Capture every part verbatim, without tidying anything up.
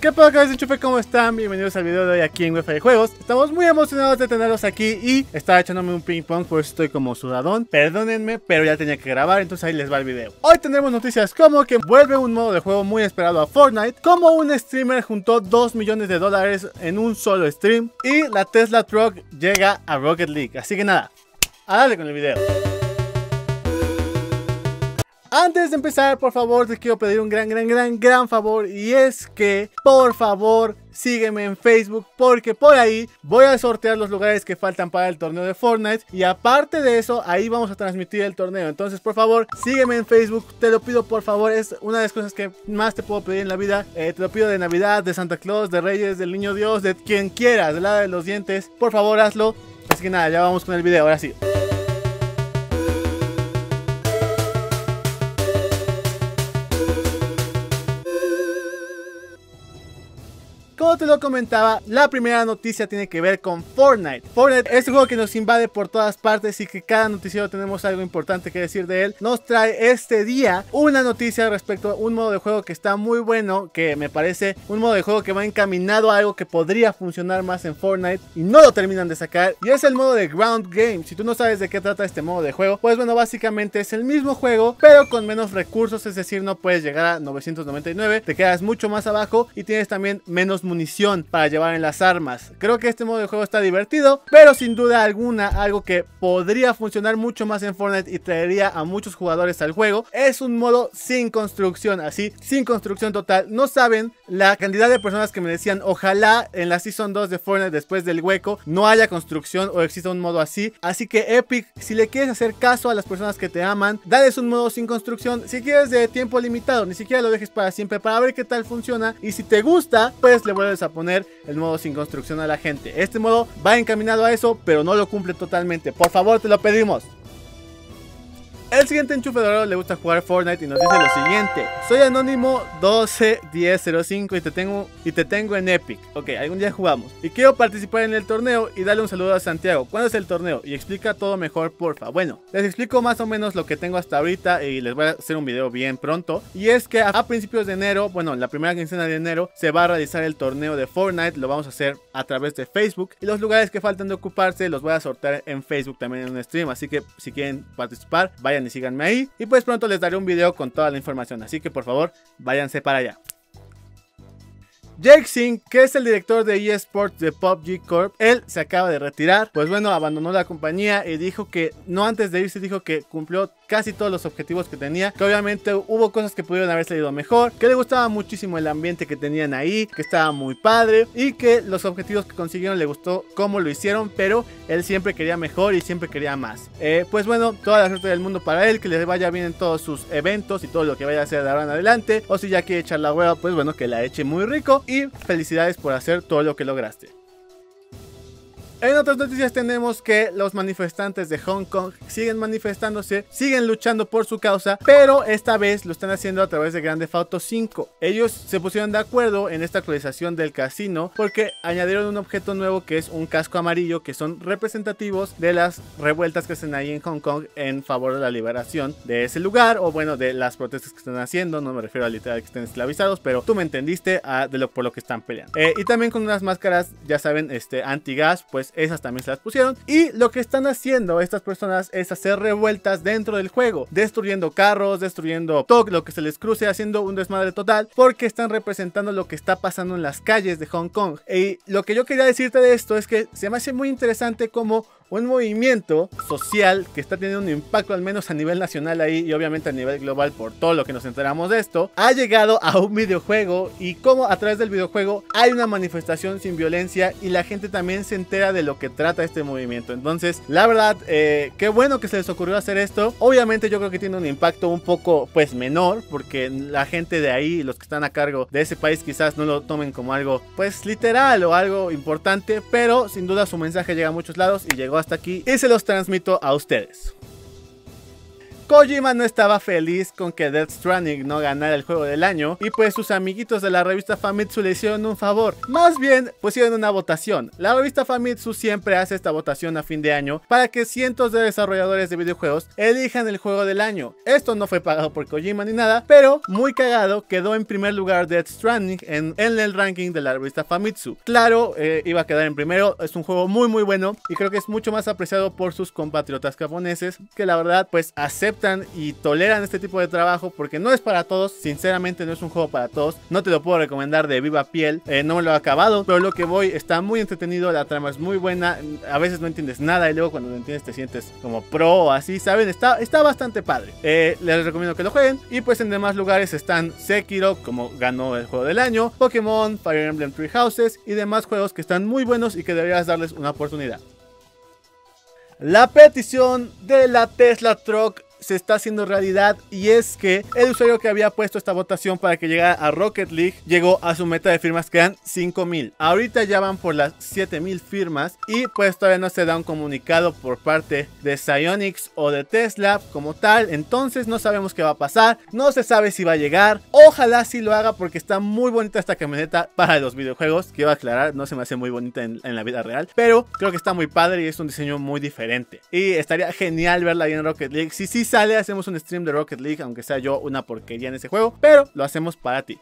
¿Qué pasa, cabezas de enchufe? ¿Cómo están? Bienvenidos al video de hoy aquí en Wefe de Juegos. Estamos muy emocionados de tenerlos aquí y estaba echándome un ping pong, por eso estoy como sudadón. Perdónenme, pero ya tenía que grabar, entonces ahí les va el video. Hoy tendremos noticias como que vuelve un modo de juego muy esperado a Fortnite, como un streamer juntó dos millones de dólares en un solo stream y la Tesla Truck llega a Rocket League. Así que nada, a darle con el video. Antes de empezar, por favor, te quiero pedir un gran, gran, gran, gran favor, y es que, por favor, sígueme en Facebook, porque por ahí voy a sortear los lugares que faltan para el torneo de Fortnite, y aparte de eso, ahí vamos a transmitir el torneo. Entonces, por favor, sígueme en Facebook, te lo pido, por favor. Es una de las cosas que más te puedo pedir en la vida. eh, Te lo pido de Navidad, de Santa Claus, de Reyes, del Niño Dios, de quien quieras, del lado de los dientes. Por favor, hazlo. Así que nada, ya vamos con el video, ahora sí. Como te lo comentaba, la primera noticia tiene que ver con Fortnite. Fortnite es un juego que nos invade por todas partes y que cada noticiero tenemos algo importante que decir de él. Nos trae este día una noticia respecto a un modo de juego que está muy bueno, que me parece un modo de juego que va encaminado a algo que podría funcionar más en Fortnite y no lo terminan de sacar, y es el modo de Ground Game. Si tú no sabes de qué trata este modo de juego, pues bueno, básicamente es el mismo juego pero con menos recursos, es decir, no puedes llegar a novecientos noventa y nueve, te quedas mucho más abajo y tienes también menos munición para llevar en las armas. Creo que este modo de juego está divertido, pero sin duda alguna algo que podría funcionar mucho más en Fortnite y traería a muchos jugadores al juego es un modo sin construcción, así, sin construcción total. No saben la cantidad de personas que me decían ojalá en la Season dos de Fortnite, después del hueco, no haya construcción o exista un modo así. Así que Epic, si le quieres hacer caso a las personas que te aman, dales un modo sin construcción, si quieres de tiempo limitado, ni siquiera lo dejes para siempre, para ver qué tal funciona, y si te gusta, pues le vuelves a poner el modo sin construcción a la gente. Este modo va encaminado a eso, pero no lo cumple totalmente. Por favor, te lo pedimos. El siguiente enchufe de oro le gusta jugar Fortnite y nos dice lo siguiente: soy anónimo uno dos uno cero cero cinco y te tengo y te tengo en Epic. Ok, algún día jugamos. Y quiero participar en el torneo y darle un saludo a Santiago. ¿Cuándo es el torneo? Y explica todo mejor, porfa. Bueno, les explico más o menos lo que tengo hasta ahorita y les voy a hacer un video bien pronto. Y es que a principios de enero, bueno, la primera quincena de enero, se va a realizar el torneo de Fortnite. Lo vamos a hacer a través de Facebook y los lugares que faltan de ocuparse los voy a sortear en Facebook también en un stream. Así que si quieren participar, vayan y síganme ahí, y pues pronto les daré un video con toda la información, así que por favor váyanse para allá. Jake Singh, que es el director de eSports de P U B G Corp, él se acaba de retirar. Pues bueno, abandonó la compañía y dijo que, no antes de irse, dijo que cumplió casi todos los objetivos que tenía, que obviamente hubo cosas que pudieron haber salido mejor, que le gustaba muchísimo el ambiente que tenían ahí, que estaba muy padre, y que los objetivos que consiguieron le gustó cómo lo hicieron, pero él siempre quería mejor y siempre quería más. Eh, pues bueno, toda la suerte del mundo para él, que les vaya bien en todos sus eventos y todo lo que vaya a hacer de ahora en adelante, o si ya quiere echar la hueva, pues bueno, que la eche muy rico. Y felicidades por hacer todo lo que lograste. En otras noticias tenemos que los manifestantes de Hong Kong siguen manifestándose, siguen luchando por su causa, pero esta vez lo están haciendo a través de Grand Theft Auto cinco. Ellos se pusieron de acuerdo en esta actualización del casino porque añadieron un objeto nuevo que es un casco amarillo, que son representativos de las revueltas que hacen ahí en Hong Kong en favor de la liberación de ese lugar, o bueno, de las protestas que están haciendo. No me refiero a literal que estén esclavizados, pero tú me entendiste, a, de lo, por lo que están peleando. Eh, y también con unas máscaras, ya saben, este, antigas, pues esas también se las pusieron. Y lo que están haciendo estas personas es hacer revueltas dentro del juego, destruyendo carros, destruyendo todo lo que se les cruce, haciendo un desmadre total, porque están representando lo que está pasando en las calles de Hong Kong. Y lo que yo quería decirte de esto es que se me hace muy interesante como un movimiento social que está teniendo un impacto, al menos a nivel nacional ahí, y obviamente a nivel global por todo lo que nos enteramos de esto, ha llegado a un videojuego, y como a través del videojuego hay una manifestación sin violencia y la gente también se entera de lo que trata este movimiento. Entonces, la verdad, eh, qué bueno que se les ocurrió hacer esto. Obviamente yo creo que tiene un impacto un poco, pues, menor, porque la gente de ahí, los que están a cargo de ese país, quizás no lo tomen como algo, pues, literal o algo importante, pero sin duda su mensaje llega a muchos lados y llegó hasta aquí, y se los transmito a ustedes. Kojima no estaba feliz con que Death Stranding no ganara el juego del año, y pues sus amiguitos de la revista Famitsu le hicieron un favor. Más bien pusieron una votación. La revista Famitsu siempre hace esta votación a fin de año para que cientos de desarrolladores de videojuegos elijan el juego del año. Esto no fue pagado por Kojima ni nada, pero muy cagado quedó en primer lugar Death Stranding en, en el ranking de la revista Famitsu. Claro, eh, iba a quedar en primero. Es un juego muy muy bueno y creo que es mucho más apreciado por sus compatriotas japoneses, que la verdad pues aceptan y toleran este tipo de trabajo, porque no es para todos. Sinceramente no es un juego para todos, no te lo puedo recomendar de viva piel, eh, no me lo he acabado, pero lo que voy está muy entretenido, la trama es muy buena, a veces no entiendes nada y luego cuando lo entiendes te sientes como pro o así, ¿saben? Está, está bastante padre, eh, les recomiendo que lo jueguen. Y pues en demás lugares están Sekiro, como ganó el juego del año, Pokémon, Fire Emblem Three Houses y demás juegos que están muy buenos y que deberías darles una oportunidad. La petición de la Tesla Truck se está haciendo realidad, y es que el usuario que había puesto esta votación para que llegara a Rocket League llegó a su meta de firmas, que eran cinco mil. Ahorita ya van por las siete mil firmas y pues todavía no se da un comunicado por parte de Psyonix o de Tesla como tal, entonces no sabemos qué va a pasar, no se sabe si va a llegar. Ojalá sí lo haga porque está muy bonita esta camioneta para los videojuegos, que iba a aclarar, no se me hace muy bonita en, en la vida real, pero creo que está muy padre y es un diseño muy diferente y estaría genial verla ahí en Rocket League. Sí, sí sale, hacemos un stream de Rocket League, aunque sea yo una porquería en ese juego, pero lo hacemos para ti.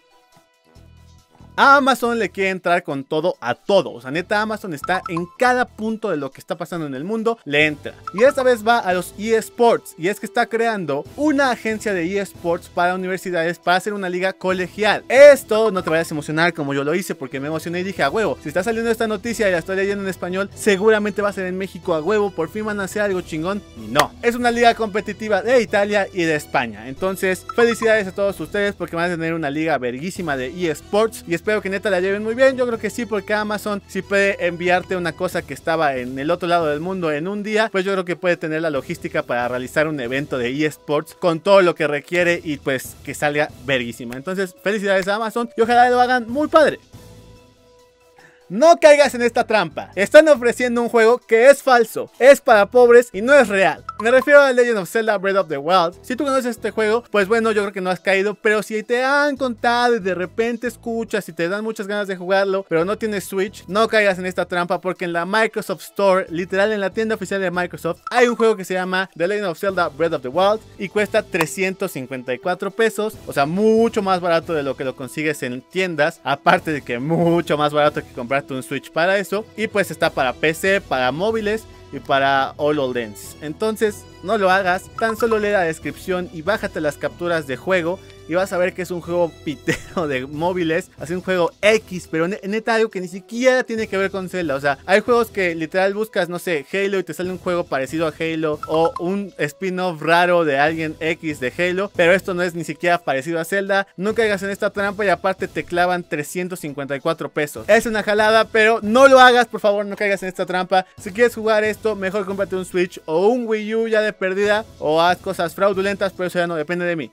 A Amazon le quiere entrar con todo a todo, o sea, neta, Amazon está en cada punto de lo que está pasando en el mundo, le entra. Y esta vez va a los eSports, y es que está creando una agencia de eSports para universidades para hacer una liga colegial. Esto no te vayas a emocionar como yo lo hice, porque me emocioné y dije, a huevo, si está saliendo esta noticia y la estoy leyendo en español, seguramente va a ser en México, a huevo, por fin van a hacer algo chingón. Y no, es una liga competitiva de Italia y de España, entonces felicidades a todos ustedes porque van a tener una liga verguísima de eSports y espero que neta la lleven muy bien. Yo creo que sí, porque Amazon sí puede enviarte una cosa que estaba en el otro lado del mundo en un día, pues yo creo que puede tener la logística para realizar un evento de eSports con todo lo que requiere y pues que salga verguísima. Entonces felicidades a Amazon y ojalá lo hagan muy padre. No caigas en esta trampa. Están ofreciendo un juego que es falso, es para pobres y no es real. Me refiero a The Legend of Zelda Breath of the Wild. Si tú conoces este juego, pues bueno, yo creo que no has caído, pero si te han contado y de repente escuchas y te dan muchas ganas de jugarlo, pero no tienes Switch, no caigas en esta trampa, porque en la Microsoft Store, literal en la tienda oficial de Microsoft, hay un juego que se llama The Legend of Zelda Breath of the Wild y cuesta trescientos cincuenta y cuatro pesos, o sea, mucho más barato de lo que lo consigues en tiendas, aparte de que mucho más barato que comprar un Switch para eso, y pues está para P C, para móviles y para HoloLens. Entonces no lo hagas, tan solo lee la descripción y bájate las capturas de juego y vas a ver que es un juego pitero de móviles, así un juego X, pero neta algo que ni siquiera tiene que ver con Zelda. O sea, hay juegos que literal buscas, no sé, Halo y te sale un juego parecido a Halo o un spin-off raro de alguien X de Halo, pero esto no es ni siquiera parecido a Zelda. No caigas en esta trampa y aparte te clavan trescientos cincuenta y cuatro pesos. Es una jalada, pero no lo hagas, por favor, no caigas en esta trampa. Si quieres jugar esto, mejor cómprate un Switch o un Wii U ya de perdida, o haz cosas fraudulentas, pero eso ya no depende de mí.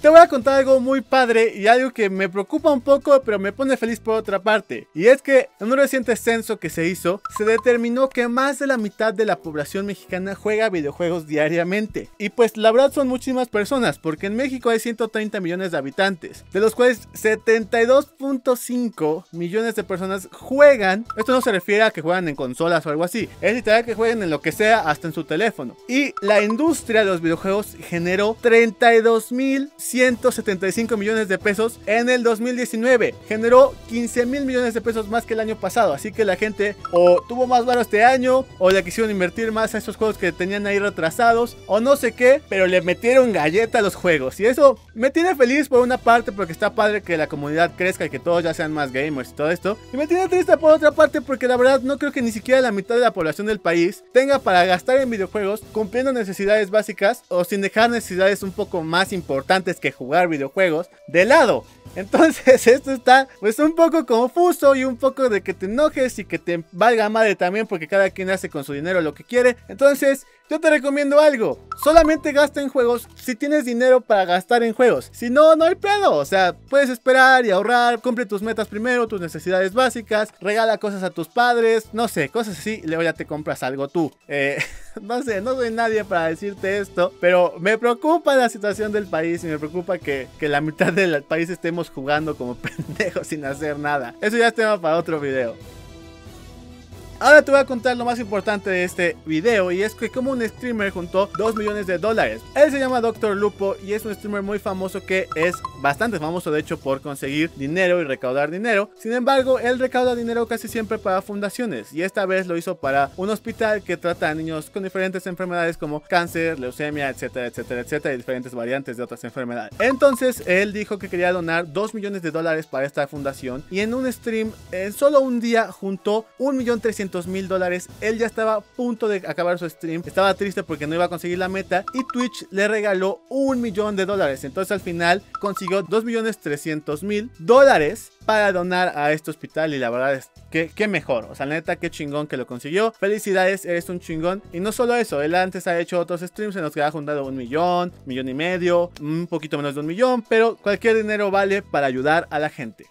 Te voy a contar algo muy padre y algo que me preocupa un poco, pero me pone feliz por otra parte. Y es que en un reciente censo que se hizo, se determinó que más de la mitad de la población mexicana juega videojuegos diariamente. Y pues la verdad son muchísimas personas, porque en México hay ciento treinta millones de habitantes, de los cuales setenta y dos punto cinco millones de personas juegan. Esto no se refiere a que juegan en consolas o algo así, es literal que jueguen en lo que sea, hasta en su teléfono. Y la industria de los videojuegos generó treinta y dos mil ciento setenta y cinco millones de pesos en el dos mil diecinueve, generó quince mil millones de pesos más que el año pasado, así que la gente o tuvo más varo este año o le quisieron invertir más a esos juegos que tenían ahí retrasados o no sé qué, pero le metieron galleta a los juegos y eso me tiene feliz por una parte porque está padre que la comunidad crezca y que todos ya sean más gamers y todo esto, y me tiene triste por otra parte porque la verdad no creo que ni siquiera la mitad de la población del país tenga para gastar en videojuegos cumpliendo necesidades básicas o sin dejar necesidades un poco más importantes que jugar videojuegos de lado. Entonces esto está pues un poco confuso y un poco de que te enojes y que te valga madre también, porque cada quien hace con su dinero lo que quiere. Entonces Yo te recomiendo algo, solamente gasta en juegos si tienes dinero para gastar en juegos. Si no, no hay pedo, o sea, puedes esperar y ahorrar, cumple tus metas primero, tus necesidades básicas, regala cosas a tus padres, no sé, cosas así, y luego ya te compras algo tú. Eh, no sé, no soy nadie para decirte esto, pero me preocupa la situación del país y me preocupa que, que la mitad del país estemos jugando como pendejos sin hacer nada. Eso ya es tema para otro video. Ahora te voy a contar lo más importante de este video, y es que como un streamer juntó dos millones de dólares. Él se llama doctor Lupo y es un streamer muy famoso, que es bastante famoso de hecho por conseguir dinero y recaudar dinero. Sin embargo, él recauda dinero casi siempre para fundaciones, y esta vez lo hizo para un hospital que trata a niños con diferentes enfermedades como cáncer, leucemia, etcétera, etcétera, etcétera, y diferentes variantes de otras enfermedades. Entonces él dijo que quería donar dos millones de dólares para esta fundación, y en un stream en solo un día juntó un millón trescientos mil dólares. Él ya estaba a punto de acabar su stream, estaba triste porque no iba a conseguir la meta, y Twitch le regaló un millón de dólares. Entonces al final consiguió dos millones trescientos mil dólares para donar a este hospital, y la verdad es que qué mejor, o sea, la neta qué chingón que lo consiguió. Felicidades, eres un chingón. Y no solo eso, él antes ha hecho otros streams en los que ha juntado un millón, millón y medio, un poquito menos de un millón, pero cualquier dinero vale para ayudar a la gente.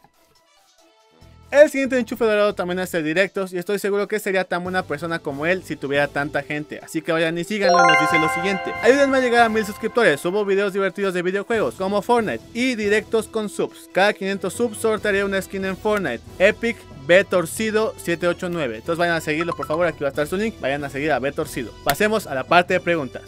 El siguiente enchufe dorado también hace directos, y estoy seguro que sería tan buena persona como él si tuviera tanta gente. Así que vayan y síganlo, y nos dice lo siguiente: ayúdenme a llegar a mil suscriptores, subo videos divertidos de videojuegos como Fortnite y directos con subs. Cada quinientos subs sortearé una skin en Fortnite. Epic Betorcido siete ocho nueve. Entonces vayan a seguirlo por favor, aquí va a estar su link, vayan a seguir a Betorcido. Pasemos a la parte de preguntas.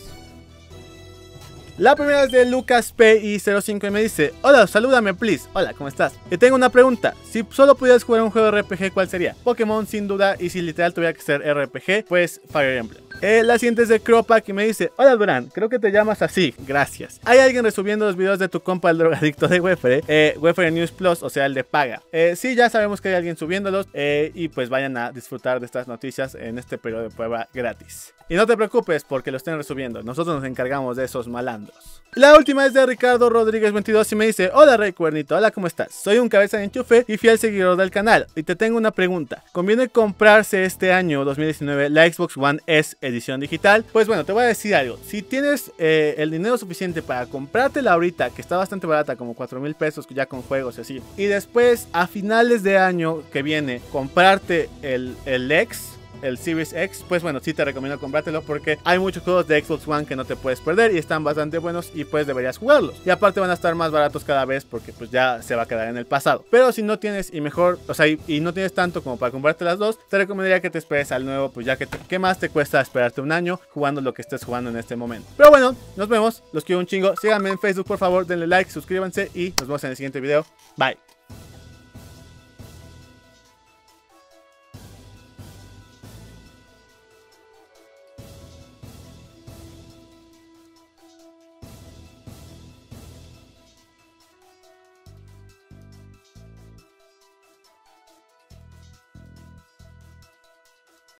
La primera es de Lucas P I cero cinco y me dice: hola, salúdame please. Hola, ¿cómo estás? Y tengo una pregunta: si solo pudieras jugar un juego de R P G, ¿cuál sería? Pokémon sin duda, y si literal tuviera que ser R P G, pues Fire Emblem. Eh, la siguiente es de Cropack y me dice: hola Durán, creo que te llamas así, gracias. Hay alguien resubiendo los videos de tu compa el drogadicto de Wefere, eh, Wefere News Plus, o sea el de paga. Eh, sí, ya sabemos que hay alguien subiéndolos, eh, y pues vayan a disfrutar de estas noticias en este periodo de prueba gratis. Y no te preocupes porque lo estén resubiendo, nosotros nos encargamos de esos malandros. La última es de Ricardo Rodríguez veintidós y me dice: hola Rey Cuernito, hola, ¿cómo estás? Soy un cabeza de enchufe y fiel seguidor del canal, y te tengo una pregunta. ¿Conviene comprarse este año dos mil diecinueve la Xbox One S edición digital? Pues bueno, te voy a decir algo. Si tienes eh, el dinero suficiente para comprártela ahorita, que está bastante barata, como cuatro mil pesos ya con juegos y así, y después a finales de año que viene comprarte el, el X, el Series X, pues bueno, sí te recomiendo comprártelo porque hay muchos juegos de Xbox One que no te puedes perder y están bastante buenos, y pues deberías jugarlos, y aparte van a estar más baratos cada vez porque pues ya se va a quedar en el pasado. Pero si no tienes y mejor, o sea, y, y no tienes tanto como para comprarte las dos, te recomendaría que te esperes al nuevo, pues ya que te, ¿qué más te cuesta esperarte un año jugando lo que estés jugando en este momento? Pero bueno, nos vemos, los quiero un chingo, síganme en Facebook por favor, denle like, suscríbanse y nos vemos en el siguiente video, bye.